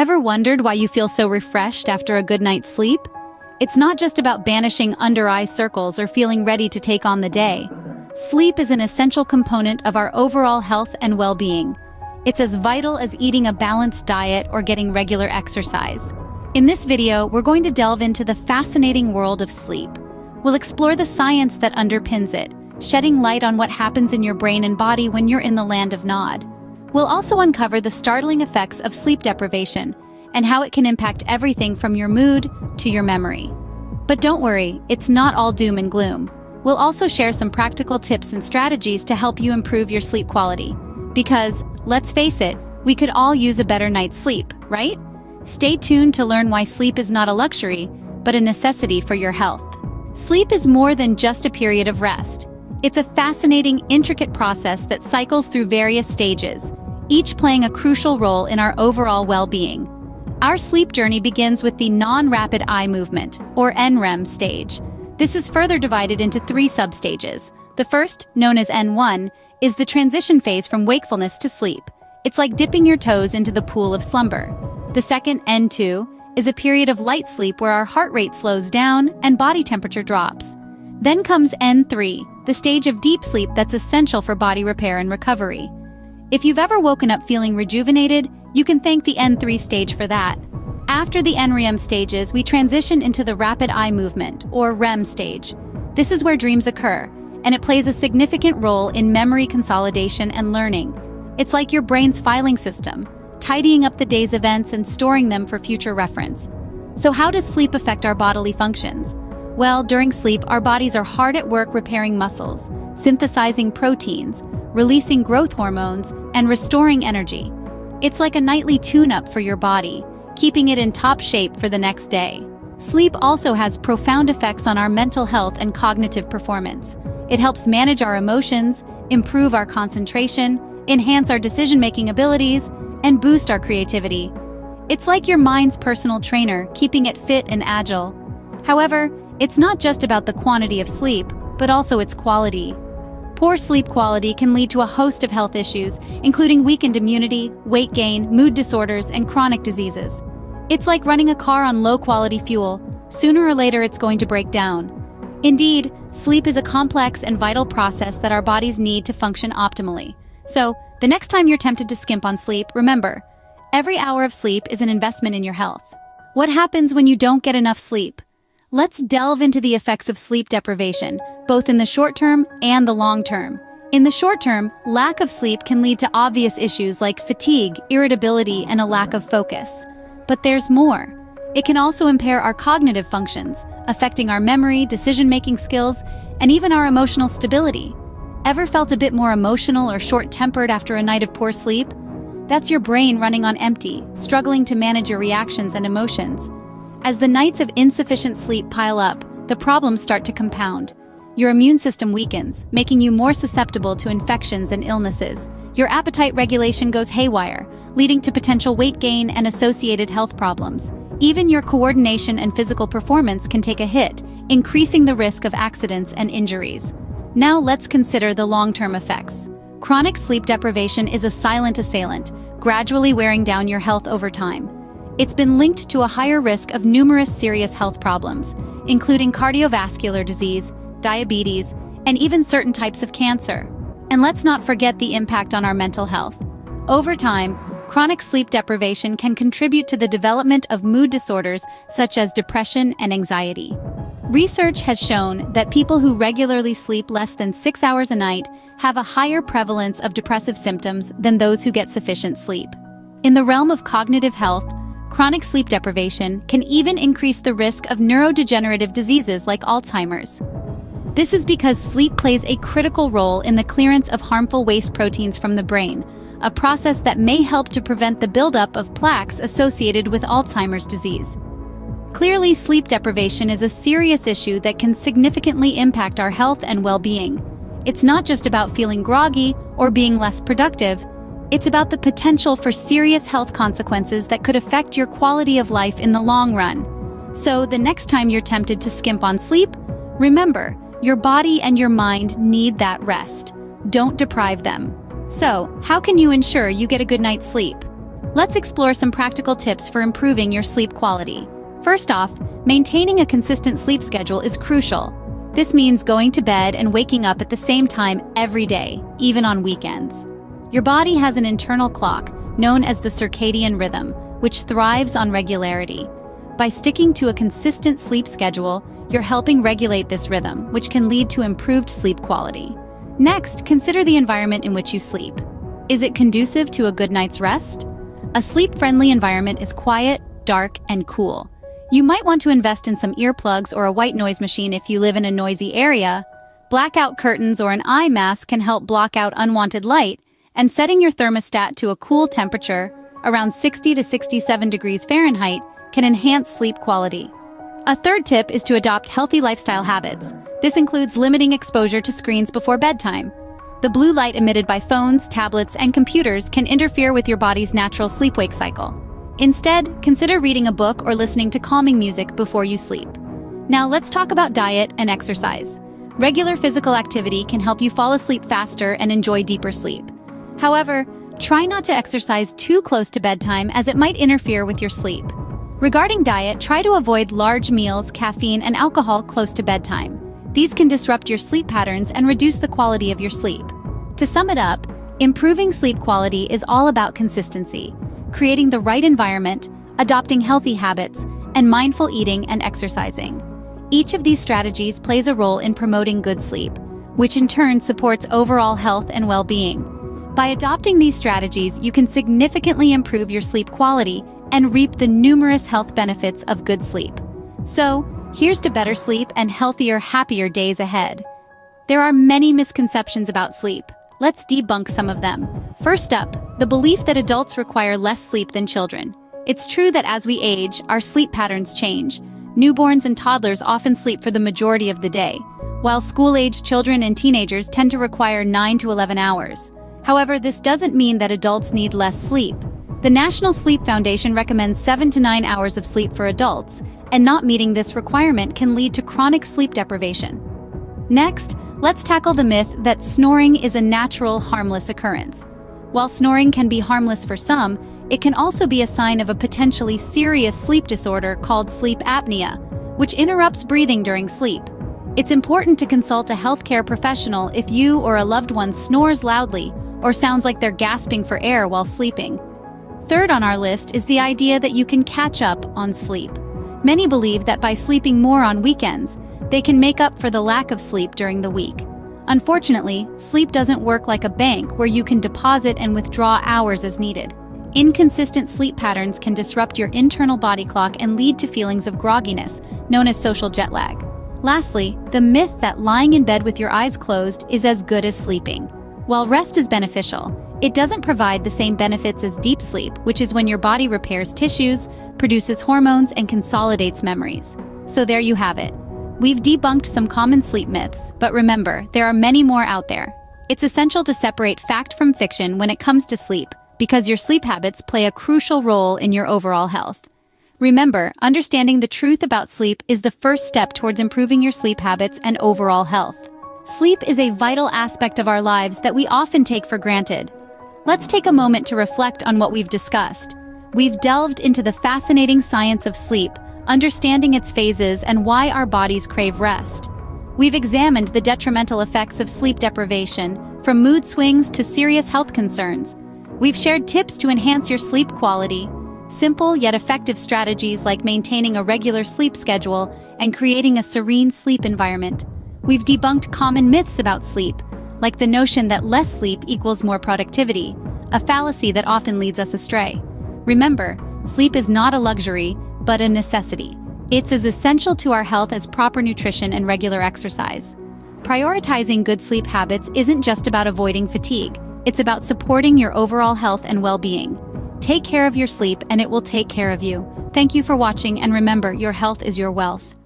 Ever wondered why you feel so refreshed after a good night's sleep? It's not just about banishing under-eye circles or feeling ready to take on the day. Sleep is an essential component of our overall health and well-being. It's as vital as eating a balanced diet or getting regular exercise. In this video, we're going to delve into the fascinating world of sleep. We'll explore the science that underpins it, shedding light on what happens in your brain and body when you're in the land of Nod. We'll also uncover the startling effects of sleep deprivation and how it can impact everything from your mood to your memory. But don't worry, it's not all doom and gloom. We'll also share some practical tips and strategies to help you improve your sleep quality. Because, let's face it, we could all use a better night's sleep, right? Stay tuned to learn why sleep is not a luxury, but a necessity for your health. Sleep is more than just a period of rest. It's a fascinating, intricate process that cycles through various stages, each playing a crucial role in our overall well-being. Our sleep journey begins with the non-rapid eye movement, or NREM stage. This is further divided into three substages. The first, known as N1, is the transition phase from wakefulness to sleep. It's like dipping your toes into the pool of slumber. The second, N2, is a period of light sleep where our heart rate slows down and body temperature drops. Then comes N3, the stage of deep sleep that's essential for body repair and recovery. If you've ever woken up feeling rejuvenated, you can thank the N3 stage for that. After the NREM stages, we transition into the rapid eye movement, or REM stage. This is where dreams occur, and it plays a significant role in memory consolidation and learning. It's like your brain's filing system, tidying up the day's events and storing them for future reference. So how does sleep affect our bodily functions? Well, during sleep, our bodies are hard at work repairing muscles, synthesizing proteins, releasing growth hormones, and restoring energy. It's like a nightly tune-up for your body, keeping it in top shape for the next day. Sleep also has profound effects on our mental health and cognitive performance. It helps manage our emotions, improve our concentration, enhance our decision-making abilities, and boost our creativity. It's like your mind's personal trainer, keeping it fit and agile. However, it's not just about the quantity of sleep, but also its quality. Poor sleep quality can lead to a host of health issues, including weakened immunity, weight gain, mood disorders, and chronic diseases. It's like running a car on low-quality fuel. Sooner or later, it's going to break down. Indeed, sleep is a complex and vital process that our bodies need to function optimally. So, the next time you're tempted to skimp on sleep, remember, every hour of sleep is an investment in your health. What happens when you don't get enough sleep? Let's delve into the effects of sleep deprivation, both in the short term and the long term. In the short term, lack of sleep can lead to obvious issues like fatigue, irritability, and a lack of focus. But there's more. It can also impair our cognitive functions, affecting our memory, decision-making skills, and even our emotional stability. Ever felt a bit more emotional or short-tempered after a night of poor sleep? That's your brain running on empty, struggling to manage your reactions and emotions. As the nights of insufficient sleep pile up, the problems start to compound. Your immune system weakens, making you more susceptible to infections and illnesses. Your appetite regulation goes haywire, leading to potential weight gain and associated health problems. Even your coordination and physical performance can take a hit, increasing the risk of accidents and injuries. Now let's consider the long-term effects. Chronic sleep deprivation is a silent assailant, gradually wearing down your health over time. It's been linked to a higher risk of numerous serious health problems, including cardiovascular disease, diabetes, and even certain types of cancer. And let's not forget the impact on our mental health. Over time, chronic sleep deprivation can contribute to the development of mood disorders such as depression and anxiety. Research has shown that people who regularly sleep less than 6 hours a night have a higher prevalence of depressive symptoms than those who get sufficient sleep. In the realm of cognitive health, chronic sleep deprivation can even increase the risk of neurodegenerative diseases like Alzheimer's. This is because sleep plays a critical role in the clearance of harmful waste proteins from the brain, a process that may help to prevent the buildup of plaques associated with Alzheimer's disease. Clearly, sleep deprivation is a serious issue that can significantly impact our health and well-being. It's not just about feeling groggy or being less productive, it's about the potential for serious health consequences that could affect your quality of life in the long run. So, the next time you're tempted to skimp on sleep, remember, your body and your mind need that rest. Don't deprive them. So, how can you ensure you get a good night's sleep? Let's explore some practical tips for improving your sleep quality. First off, maintaining a consistent sleep schedule is crucial. This means going to bed and waking up at the same time every day, even on weekends. Your body has an internal clock, known as the circadian rhythm, which thrives on regularity. By sticking to a consistent sleep schedule, you're helping regulate this rhythm, which can lead to improved sleep quality. Next, consider the environment in which you sleep. Is it conducive to a good night's rest? A sleep-friendly environment is quiet, dark, and cool. You might want to invest in some earplugs or a white noise machine if you live in a noisy area. Blackout curtains or an eye mask can help block out unwanted light, and setting your thermostat to a cool temperature, around 60 to 67 degrees Fahrenheit, can enhance sleep quality. A third tip is to adopt healthy lifestyle habits. This includes limiting exposure to screens before bedtime. The blue light emitted by phones, tablets, and computers can interfere with your body's natural sleep-wake cycle. Instead, consider reading a book or listening to calming music before you sleep. Now let's talk about diet and exercise. Regular physical activity can help you fall asleep faster and enjoy deeper sleep. However, try not to exercise too close to bedtime as it might interfere with your sleep. Regarding diet, try to avoid large meals, caffeine, and alcohol close to bedtime. These can disrupt your sleep patterns and reduce the quality of your sleep. To sum it up, improving sleep quality is all about consistency, creating the right environment, adopting healthy habits, and mindful eating and exercising. Each of these strategies plays a role in promoting good sleep, which in turn supports overall health and well-being. By adopting these strategies, you can significantly improve your sleep quality and reap the numerous health benefits of good sleep. So, here's to better sleep and healthier, happier days ahead. There are many misconceptions about sleep. Let's debunk some of them. First up, the belief that adults require less sleep than children. It's true that as we age, our sleep patterns change. Newborns and toddlers often sleep for the majority of the day, while school-aged children and teenagers tend to require 9 to 11 hours. However, this doesn't mean that adults need less sleep. The National Sleep Foundation recommends 7 to 9 hours of sleep for adults, and not meeting this requirement can lead to chronic sleep deprivation. Next, let's tackle the myth that snoring is a natural, harmless occurrence. While snoring can be harmless for some, it can also be a sign of a potentially serious sleep disorder called sleep apnea, which interrupts breathing during sleep. It's important to consult a healthcare professional if you or a loved one snores loudly or sounds like they're gasping for air while sleeping. Third on our list is the idea that you can catch up on sleep. Many believe that by sleeping more on weekends, they can make up for the lack of sleep during the week. Unfortunately, sleep doesn't work like a bank where you can deposit and withdraw hours as needed. Inconsistent sleep patterns can disrupt your internal body clock and lead to feelings of grogginess, known as social jet lag. Lastly, the myth that lying in bed with your eyes closed is as good as sleeping. While rest is beneficial, it doesn't provide the same benefits as deep sleep, which is when your body repairs tissues, produces hormones, and consolidates memories. So there you have it. We've debunked some common sleep myths, but remember, there are many more out there. It's essential to separate fact from fiction when it comes to sleep, because your sleep habits play a crucial role in your overall health. Remember, understanding the truth about sleep is the first step towards improving your sleep habits and overall health. Sleep is a vital aspect of our lives that we often take for granted. Let's take a moment to reflect on what we've discussed. We've delved into the fascinating science of sleep, understanding its phases and why our bodies crave rest. We've examined the detrimental effects of sleep deprivation, from mood swings to serious health concerns. We've shared tips to enhance your sleep quality, simple yet effective strategies like maintaining a regular sleep schedule and creating a serene sleep environment. We've debunked common myths about sleep, like the notion that less sleep equals more productivity, a fallacy that often leads us astray. Remember, sleep is not a luxury, but a necessity. It's as essential to our health as proper nutrition and regular exercise. Prioritizing good sleep habits isn't just about avoiding fatigue, it's about supporting your overall health and well-being. Take care of your sleep and it will take care of you. Thank you for watching, and remember, your health is your wealth.